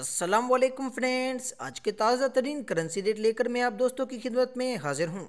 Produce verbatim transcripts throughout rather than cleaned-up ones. अस्सलाम वालेकुम फ्रेंड्स, आज के ताज़ा तरीन करेंसी रेट लेकर मैं आप दोस्तों की खिदमत में हाजिर हूँ।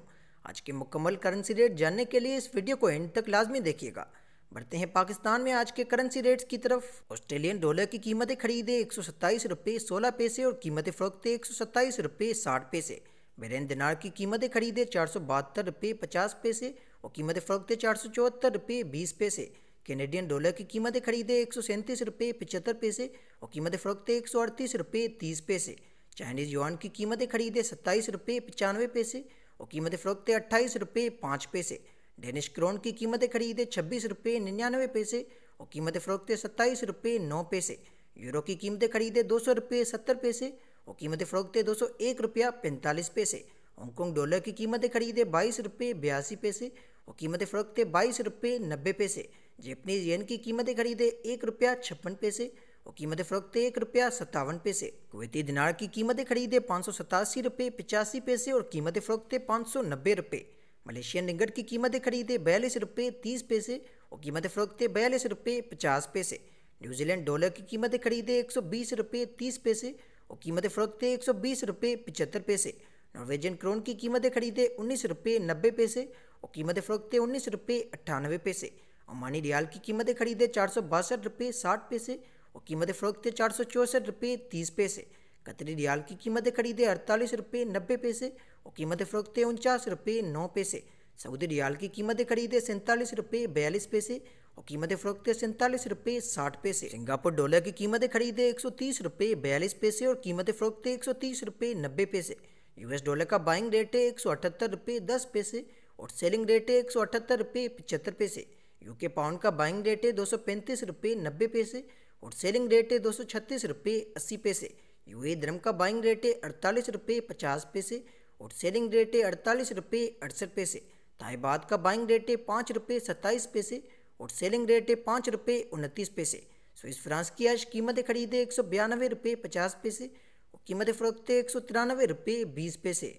आज के मुकम्मल करेंसी रेट जानने के लिए इस वीडियो को एंड तक लाजमी देखिएगा। बढ़ते हैं पाकिस्तान में आज के करेंसी रेट्स की तरफ। ऑस्ट्रेलियन डॉलर की कीमतें खरीदे एक सौ सत्ताईस रुपये सोलह पैसे और कीमतें फ़रोख्ते एक सौ सत्ताईस रुपये साठ पैसे। बहरीन दिनार की कीमतें खरीदे चार सौ बहत्तर रुपये पचास पैसे और कीमतें फ़रोख्ते चार सौ चौहत्तर रुपये बीस पैसे। कैनेडियन डॉलर की कीमतें खरीदे एक सौ सैंतीस रुपये पचहत्तर पैसे और कीमतें फ़रोख्ते एक सौ अड़तीस रुपये तीस पैसे। चाइनीज़ युआन की कीमतें खरीदे सत्ताईस रुपये पचानवे पैसे और कीमतें फ़रोख्ते अट्ठाईस रुपये पाँच पैसे। डेनिश क्रोन की कीमतें खरीदे छब्बीस रुपये निन्यानवे पैसे और कीमतें फ़रोख्ते सत्ताईस रुपये नौ पैसे। यूरो की कीमतें खरीदे दो सौ रुपये सत्तर पैसे और कीमतें फ़रोख्ते दो सौ एक रुपया पैंतालीस पैसे। हांगकॉन्ग डॉलर की कीमतें खरीदे बाईस रुपये बयासी पैसे और कीमतें फ़रोख्ते बाईस रुपये नब्बे पैसे। जैपनीज़ येन की कीमतें खरीदे एक रुपया छप्पन पैसे और कीमतें फ़रोख्ते एक रुपया सत्तावन पैसे। कुवैती दिनार की कीमतें खरीदे पाँच सौ सतासी रुपये पचासी पैसे और कीमतें फ़रोख्ते पाँच सौ नब्बे रुपये। मलेशियन रिंगट की कीमतें खरीदे बयालीस रुपये तीस पैसे और कीमतें फ़रोख्ते बयालीस रुपये पचास पैसे। न्यूजीलैंड डॉलर की कीमतें खरीदे एक सौ बीस रुपये तीस पैसे और कीमतें फ़रोख्ते एक सौ बीस रुपये पचहत्तर पैसे। नॉर्वेजियन क्रोन की कीमतें खरीदे उन्नीस रुपये नब्बे पैसे और कीमतें फ़रोख्ते उन्नीस रुपये अट्ठानवे पैसे। ओमानी रियाल की कीमतें खरीदे चार सौ बासठ रुपये साठ पैसे और कीमतें फ़रोख्ते चार सौ चौंसठ रुपये तीस पैसे। कतरी रियाल की कीमतें खरीदे अड़तालीस रुपये नब्बे पैसे और कीमतें फ़रोख्ते उनचास रुपये नौ पैसे। सऊदी रियाल की कीमतें खरीदे सैंतालीस रुपये बयालीस पैसे और कीमतें फ़रोख्ते सैंतालीस रुपये साठ पैसे। सिंगापुर डॉलर की कीमतें खरीदे एक सौ तीस रुपये बयालीस पैसे और कीमतें फ़रोख्ते एक सौ तीस रुपये नब्बे पैसे। यूएस डॉलर का बाइंग रेट है एक सौ अठहत्तर रुपये दस पैसे और सेलिंग रेट है एक सौ अठहत्तर रुपये पचहत्तर पैसे। यूके पाउंड का बाइंग रेट है दो सौ पैंतीस रुपये नब्बे पैसे और सेलिंग रेट है दो सौ छत्तीस रुपये अस्सी पैसे। यूए द्रम का बाइंग रेट है अड़तालीस रुपये पचास पैसे और सेलिंग रेट है अड़तालीस रुपये अड़सठ पैसे। थाई बात का बाइंग रेट है पाँच रुपये सत्ताईस पैसे और सेलिंग रेट है पाँच रुपये उनतीस पैसे। स्विस फ्रांस की आज कीमतें खरीदे एक सौ बयानवे रुपये पचास पैसे और कीमतें फ़रोख्ते एक सौ तिरानवे रुपये बीस पैसे।